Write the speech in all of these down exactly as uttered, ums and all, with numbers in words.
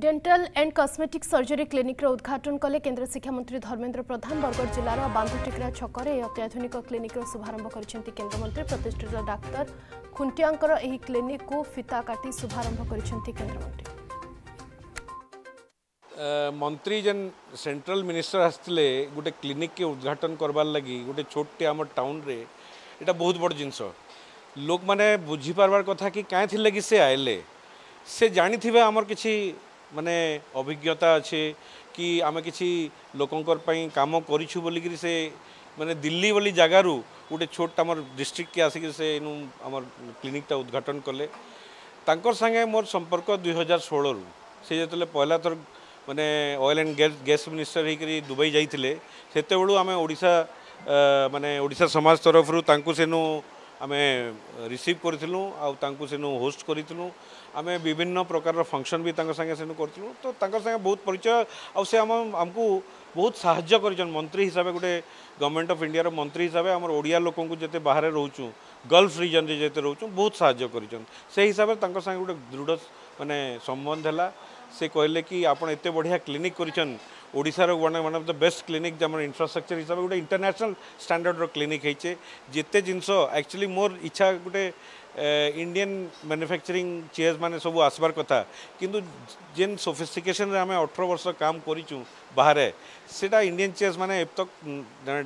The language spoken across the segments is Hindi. Dental and cosmetic surgery clinic उद्घाटन कले केंद्र शिक्षा मंत्री धर्मेंद्र प्रधान। बरगढ़ जिलार बांधुटिकरा छकर अत्याधुनिक क्लिनिक शुभारंभ करिसेंति केंद्र मंत्री। प्रतिष्ठित डाक्टर खुंटियांकर एही क्लिनिक को फिता काटी शुभारंभ करिसेंति केंद्र मंत्री। मंत्री जन सेंट्रल मिनिस्टर आसले गोटे क्लिनिक के उद्घाटन करवार लगी गोटे छोटे आम टाउन रे एटा बहुत बड़ जिनस लोक माने बुझी पारबार कथा कि काहे थिले कि से आइले से जानि थिबे हमर किछि माने अभिज्ञता अच्छे कि आम किसी लोकंकर पई काम करिछु बोली कि से माने दिल्ली वाली जगार गोटे छोटा मोर डिस्ट्रिक्ट के आसिक से इनु आमर क्लिनिकटा उद्घाटन कले। तांकर संगे मोर संपर्क दुई हजार षोलू से जिते पहला थर माने ऑयल एंड गैस मिनिस्टर होकर दुबई जाते सेतेबेळू आमे ओडिशा माने ओडिशा समाज तरफ रु तांकु सेनु आमे रिसीव करूँ आउ सेनु होस्ट करूँ आम विभिन्न प्रकार फंक्शन भी तांकर संगे सेनु करूँ तो तांकर संगे बहुत परिचय आउ से आम आमको बहुत साहज्य कर मंत्री हिसाब से गोटे गवर्नमेंट ऑफ इंडिया रो मंत्री हिसाब से आम ओडिया लोक जिते बाहर रोचूँ गल्फ रिजन रे जिते रोचूँ बहुत साहज्य कर से हिसाब से तांकर संगे गोटे दृढ़ माने संबंध है। से कहले कि आप एत बढ़िया क्लिनिक करिसन ओडिशा रो one one of the best clinic आम इंफ्रास्ट्रक्चर हिसाब से गोटे इंटरनेशनल स्टैंडर्ड रो क्लिनिक होइचे जिते जिनस एक्चुअली मोर इच्छा गोटे इंडियन मैन्युफैक्चरिंग चेयर्स माने सब आसबार कथा किंतु जेन सोफिस्टिकेशन आम अठारह वर्ष काम करूँ बाहर सेटा इंडियन चेयर्स माने अब तक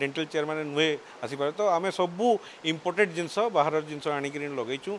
डेंटल चेयर माने नुहे आसीपारे तो आम सबू इम्पोर्टेड जिनस बाहर जिनस आनिकिन लगेचु।